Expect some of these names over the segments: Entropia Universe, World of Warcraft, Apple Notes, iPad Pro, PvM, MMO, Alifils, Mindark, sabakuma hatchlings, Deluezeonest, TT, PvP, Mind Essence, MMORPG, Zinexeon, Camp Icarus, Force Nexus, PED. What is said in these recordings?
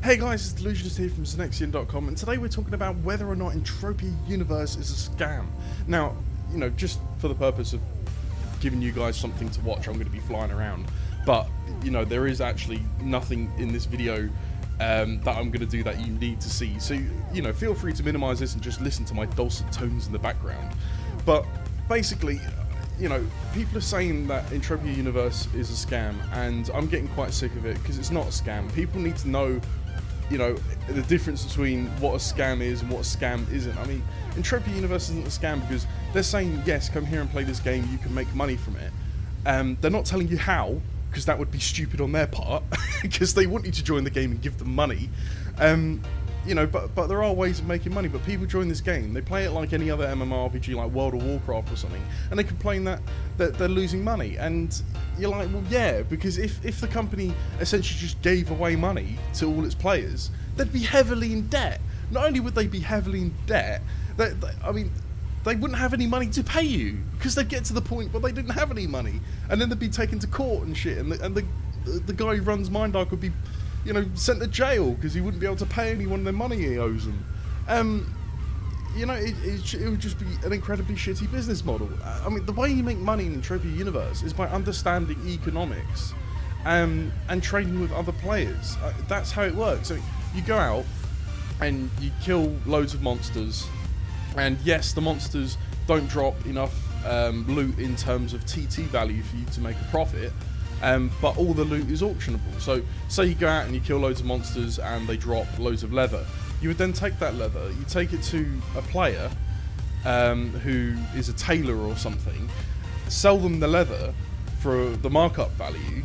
Hey guys, it's Deluezeonest here from Zinexeon.com, and today we're talking about whether or not Entropia Universe is a scam. Now, you know, just for the purpose of giving you guys something to watch, I'm going to be flying around. But, you know, there is actually nothing in this video that I'm going to do that you need to see. So, you know, feel free to minimize this and just listen to my dulcet tones in the background. But basically, you know, people are saying that Entropia Universe is a scam, and I'm getting quite sick of it because it's not a scam. People need to know, you know, the difference between what a scam is and what a scam isn't. I mean, Entropia Universe isn't a scam because they're saying, yes, come here and play this game, you can make money from it. They're not telling you how, because that would be stupid on their part, because they want you to join the game and give them money. You know, but there are ways of making money. But people join this game, they play it like any other MMORPG, like World of Warcraft or something, and they complain that they're losing money. And you're like, well, yeah, because if the company essentially just gave away money to all its players, they'd be heavily in debt. Not only would they be heavily in debt, I mean, they wouldn't have any money to pay you, because they'd get to the point where they didn't have any money, and then they'd be taken to court and shit, and the guy who runs Mindark would be, you know, sent to jail because he wouldn't be able to pay anyone their money he owes them. You know, it would just be an incredibly shitty business model. I mean, the way you make money in Entropia Universe is by understanding economics and trading with other players. That's how it works. So you go out and you kill loads of monsters, and yes, the monsters don't drop enough loot in terms of TT value for you to make a profit. But all the loot is auctionable. So say you go out and you kill loads of monsters and they drop loads of leather. You would then take that leather, you take it to a player who is a tailor or something, sell them the leather for the markup value,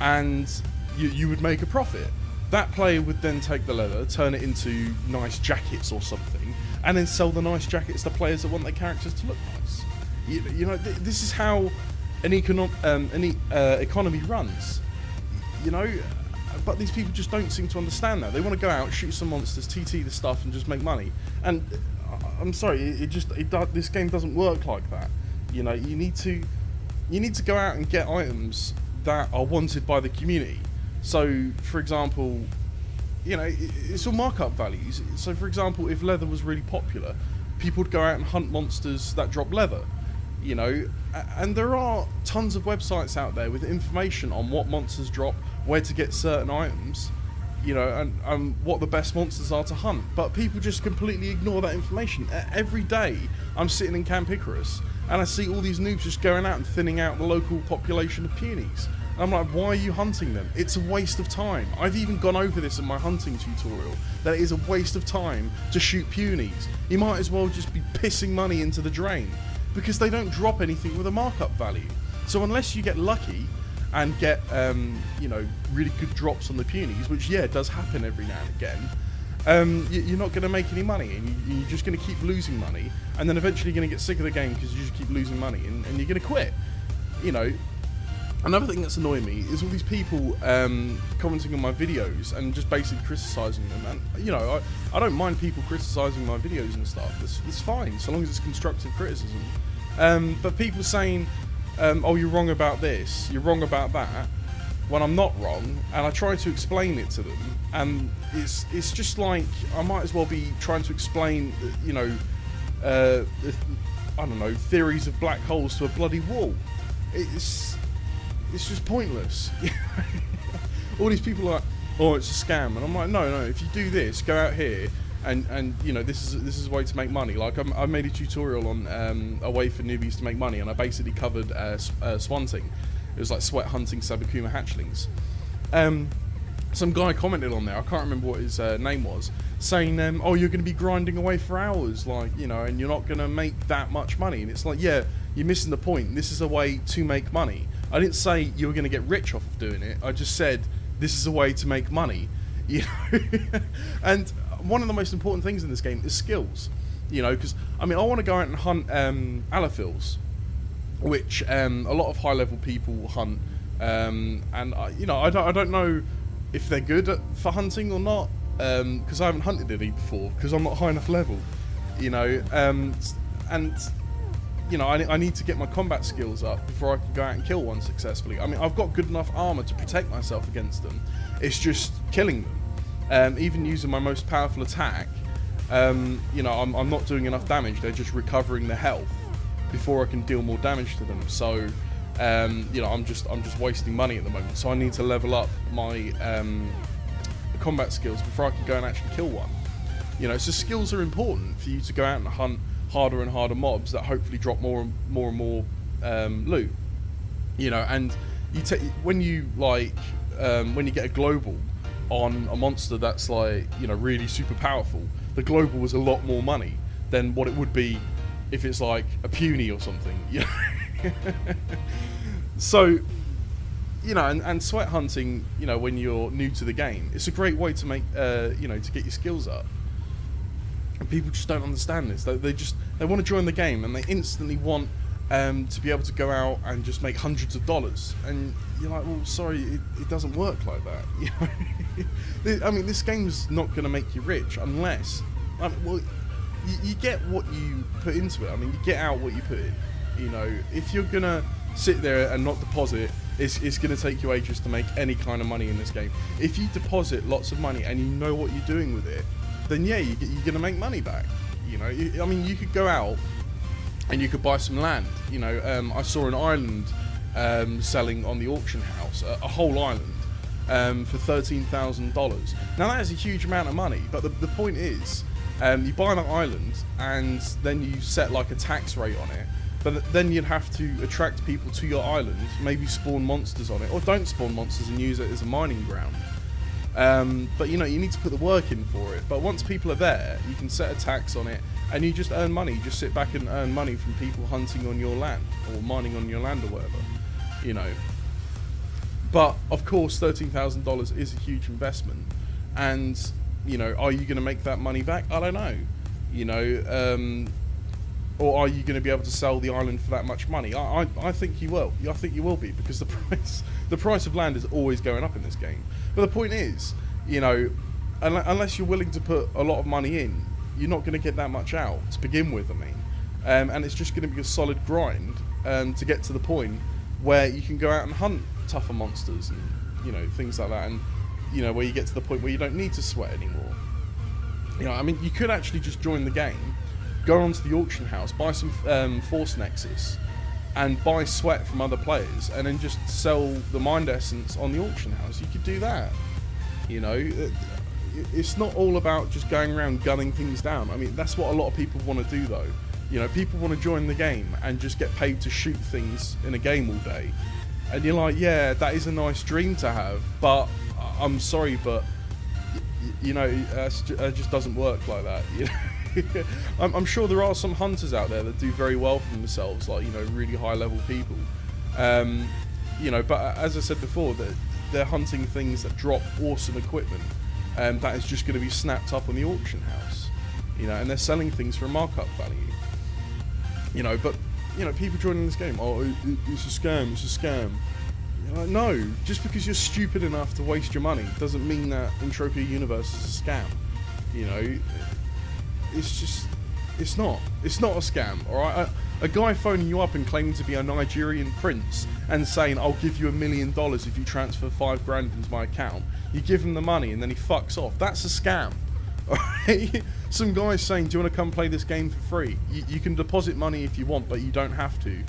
and you would make a profit. That player would then take the leather, turn it into nice jackets or something, and then sell the nice jackets to players that want their characters to look nice. You know, this is how an economy runs, you know, but these people just don't seem to understand that. They want to go out, shoot some monsters, TT the stuff, and just make money. And I'm sorry, this game doesn't work like that. You know, you need to go out and get items that are wanted by the community. So, for example, you know, it's all markup values. So, for example, if leather was really popular, people would go out and hunt monsters that drop leather. You know, and there are tons of websites out there with information on what monsters drop, where to get certain items, you know, and what the best monsters are to hunt. But people just completely ignore that information. Every day I'm sitting in Camp Icarus and I see all these noobs just going out and thinning out the local population of punies. And I'm like, why are you hunting them? It's a waste of time. I've even gone over this in my hunting tutorial, that it is a waste of time to shoot punies. You might as well just be pissing money into the drain, because they don't drop anything with a markup value. So unless you get lucky and get, you know, really good drops on the punies, which, yeah, does happen every now and again, you're not going to make any money, and you're just going to keep losing money, and then eventually you're going to get sick of the game because you just keep losing money, and you're going to quit. You know, another thing that's annoying me is all these people commenting on my videos and just basically criticising them. And, you know, I don't mind people criticising my videos and stuff. It's fine, so long as it's constructive criticism. But people saying, oh, you're wrong about this, you're wrong about that, when I'm not wrong, and I try to explain it to them, and it's just like, I might as well be trying to explain, you know, I don't know, theories of black holes to a bloody wall. It's just pointless. All these people are like, oh, it's a scam, and I'm like, no, if you do this, go out here, and you know, this is a way to make money. Like, I made a tutorial on a way for newbies to make money, and I basically covered swanting. It was like sweat hunting sabakuma hatchlings. Some guy commented on there, I can't remember what his name was, saying, oh, you're going to be grinding away for hours, like, you know, and you're not going to make that much money. And it's like, yeah, you're missing the point. This is a way to make money. I didn't say you were going to get rich off of doing it. I just said this is a way to make money, you know. And one of the most important things in this game is skills, you know, because, I mean, I want to go out and hunt Alifils, which a lot of high-level people hunt, and, you know, I don't know if they're good for hunting or not, because I haven't hunted any before, because I'm not high enough level, you know, and you know, I need to get my combat skills up before I can go out and kill one successfully. I mean, I've got good enough armor to protect myself against them. It's just killing them. even using my most powerful attack, you know, I'm not doing enough damage. They're just recovering the health before I can deal more damage to them. So, you know, I'm just wasting money at the moment. So I need to level up my combat skills before I can go and actually kill one. You know, so skills are important for you to go out and hunt harder and harder mobs that hopefully drop more and more and more loot. You know, and you when you like when you get a global on a monster that's like, you know, really super powerful, the global was a lot more money than what it would be if it's like a puny or something, you know? So, you know, and sweat hunting, you know, when you're new to the game, it's a great way to make you know, to get your skills up. And people just don't understand this. They want to join the game and they instantly want to be able to go out and just make hundreds of dollars, and you're like, well, sorry, it doesn't work like that, you know? I mean, this game's not going to make you rich unless, I mean, well, you get what you put into it. I mean, you get out what you put in, you know. If you're going to sit there and not deposit, it's going to take you ages to make any kind of money in this game. If you deposit lots of money and you know what you're doing with it, then yeah, you're going to make money back, you know. I mean, you could go out and you could buy some land, you know. I saw an island selling on the auction house, a whole island, for $13,000. Now that is a huge amount of money, but the point is, you buy that island and then you set like a tax rate on it, but then you'd have to attract people to your island, maybe spawn monsters on it, or don't spawn monsters and use it as a mining ground. But you know, you need to put the work in for it. But once people are there, you can set a tax on it and you just earn money. You just sit back and earn money from people hunting on your land or mining on your land or whatever, you know. But of course, $13,000 is a huge investment, and you know, are you going to make that money back? I don't know, you know. Or are you going to be able to sell the island for that much money? I think you will. I think you will be, because the price of land is always going up in this game. But the point is, you know, unless you're willing to put a lot of money in, you're not going to get that much out to begin with, I mean. And it's just going to be a solid grind to get to the point where you can go out and hunt tougher monsters and, you know, things like that. And, you know, where you get to the point where you don't need to sweat anymore. You know, I mean, you could actually just join the game, go onto the auction house, buy some Force Nexus, and buy sweat from other players, and then just sell the Mind Essence on the auction house. You could do that, you know. It's not all about just going around gunning things down. I mean, that's what a lot of people want to do, though. You know, people want to join the game and just get paid to shoot things in a game all day. And you're like, yeah, that is a nice dream to have, but I'm sorry, but, you know, it just doesn't work like that, you know. I'm sure there are some hunters out there that do very well for themselves, like, you know, really high level people, you know, but as I said before, they're hunting things that drop awesome equipment that is just going to be snapped up on the auction house, you know, and they're selling things for a markup value, you know. But, you know, people joining this game, oh, it's a scam, it's a scam. You're like, no, just because you're stupid enough to waste your money doesn't mean that Entropia Universe is a scam, you know. It's just, it's not a scam, alright? A guy phoning you up and claiming to be a Nigerian prince and saying, I'll give you $1 million if you transfer 5 grand into my account. You give him the money and then he fucks off. That's a scam, alright? Some guy's saying, do you want to come play this game for free? You can deposit money if you want, but you don't have to.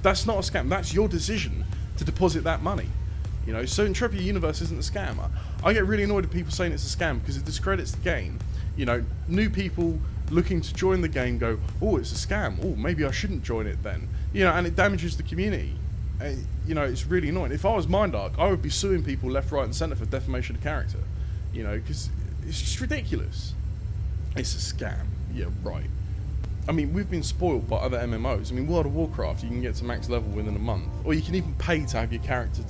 That's not a scam. That's your decision to deposit that money. You know, so Entropia Universe isn't a scam. I get really annoyed at people saying it's a scam because it discredits the game. You know, new people looking to join the game go, oh, it's a scam, oh, maybe I shouldn't join it then. You know, and it damages the community. You know, it's really annoying. If I was Mindark, I would be suing people left, right and centre for defamation of character. You know, because it's just ridiculous. It's a scam. Yeah, right. I mean, we've been spoiled by other MMOs. I mean, World of Warcraft, you can get to max level within a month. Or you can even pay to have your character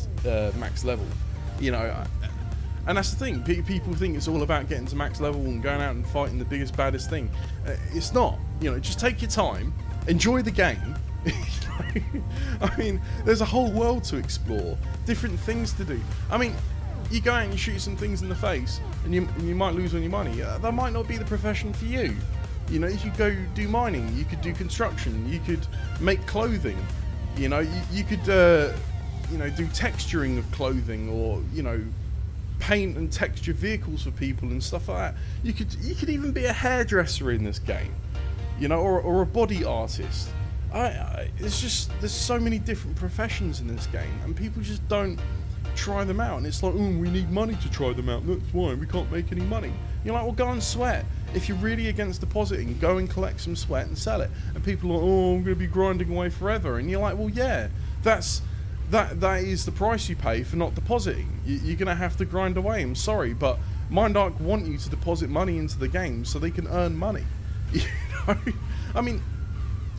max level. You know, and that's the thing, people think it's all about getting to max level and going out and fighting the biggest, baddest thing. It's not, you know. Just take your time, enjoy the game. I mean, there's a whole world to explore, different things to do. I mean, you go out and you shoot some things in the face and you might lose all your money. That might not be the profession for you. You know, you could go do mining, you could do construction, you could make clothing, you know, you could, you know, do texturing of clothing, or, you know, paint and texture vehicles for people and stuff like that. You could even be a hairdresser in this game, you know, or a body artist. It's just, there's so many different professions in this game, and people just don't try them out. And it's like, oh, we need money to try them out, that's why we can't make any money. You're like, well, go and sweat. If you're really against depositing, go and collect some sweat and sell it. And people are like, oh, I'm going to be grinding away forever. And you're like, well, yeah, that is the price you pay for not depositing. You're going to have to grind away. I'm sorry, but Mindark want you to deposit money into the game so they can earn money. You know? I mean,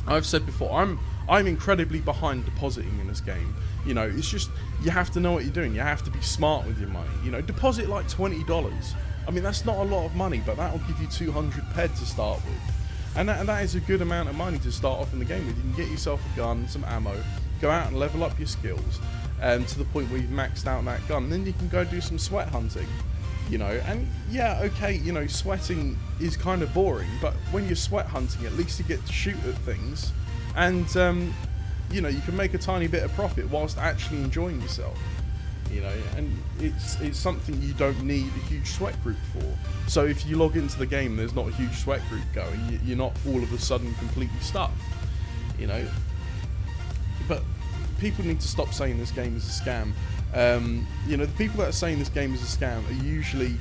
I've said before, I'm incredibly behind depositing in this game. You know, it's just, you have to know what you're doing. You have to be smart with your money. You know, deposit like $20. I mean, that's not a lot of money, but that'll give you 200 ped to start with. And that is a good amount of money to start off in the game with. You can get yourself a gun, some ammo, go out and level up your skills to the point where you've maxed out that gun. Then you can go do some sweat hunting, you know. And yeah, okay, you know, sweating is kind of boring, but when you're sweat hunting, at least you get to shoot at things. And, you know, you can make a tiny bit of profit whilst actually enjoying yourself. You know, and it's something you don't need a huge sweat group for. So if you log into the game and there's not a huge sweat group going, you're not all of a sudden completely stuffed, you know. But people need to stop saying this game is a scam. You know, the people that are saying this game is a scam are usually,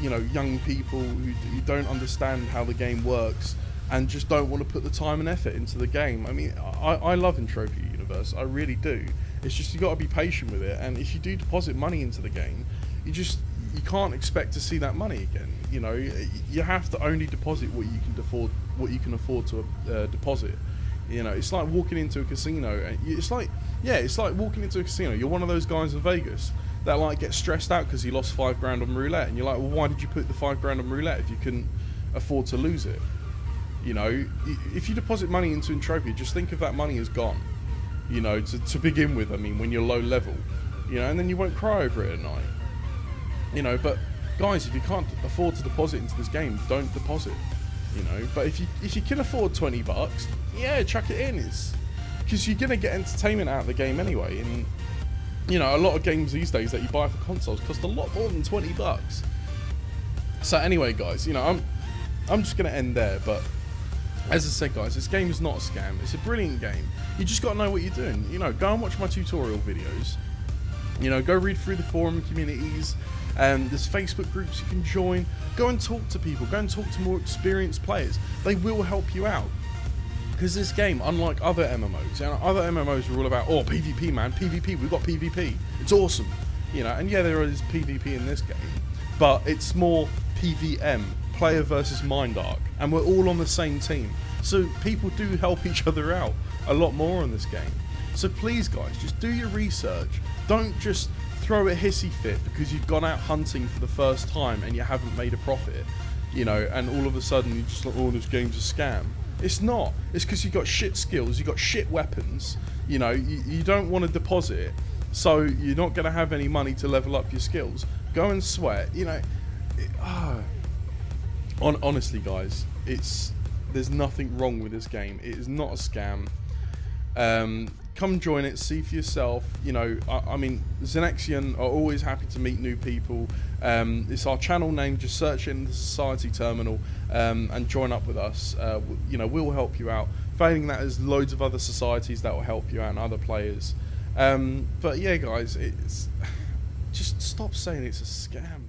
you know, young people who don't understand how the game works and just don't want to put the time and effort into the game. I mean, I love Entropia Universe, I really do. It's just, you got to be patient with it, and if you do deposit money into the game, you can't expect to see that money again. You know, you have to only deposit what you can afford to deposit. You know, it's like walking into a casino, and it's like walking into a casino. You're one of those guys in Vegas that like get stressed out because he lost $5 grand on roulette, and you're like, well, why did you put the $5 grand on roulette if you couldn't afford to lose it? You know, if you deposit money into Entropia, just think of that money as gone. You know, to begin with, I mean, when you're low level, you know, and then you won't cry over it at night. You know, but guys, if you can't afford to deposit into this game, don't deposit. You know, but if you can afford $20, yeah, chuck it in. It's because you're gonna get entertainment out of the game anyway. And you know, a lot of games these days that you buy for consoles cost a lot more than $20. So anyway, guys, you know, I'm just gonna end there, but. As I said, guys, this game is not a scam. It's a brilliant game. You just got to know what you're doing. You know, go and watch my tutorial videos. You know, go read through the forum communities. There's Facebook groups you can join. Go and talk to people. Go and talk to more experienced players. They will help you out. Because this game, unlike other MMOs, and other MMOs are all about, oh, PvP, man, PvP, we've got PvP. It's awesome. You know, and yeah, there is PvP in this game, but it's more PvM. Player versus Mindark, and we're all on the same team, so people do help each other out a lot more in this game. So please, guys, just do your research. Don't just throw a hissy fit because you've gone out hunting for the first time and you haven't made a profit, you know, and all of a sudden you're just like, oh, this game's a scam. It's not. It's because you've got shit skills, you've got shit weapons, you know, you don't want to deposit, so you're not going to have any money to level up your skills. Go and sweat, you know. Honestly, guys, there's nothing wrong with this game. It is not a scam. Come join it, see for yourself. You know, I mean, Zinexeon are always happy to meet new people. It's our channel name. Just search in the Society Terminal and join up with us. You know, we'll help you out. Failing that, there's loads of other societies that will help you out and other players. But yeah, guys, it's just stop saying it's a scam.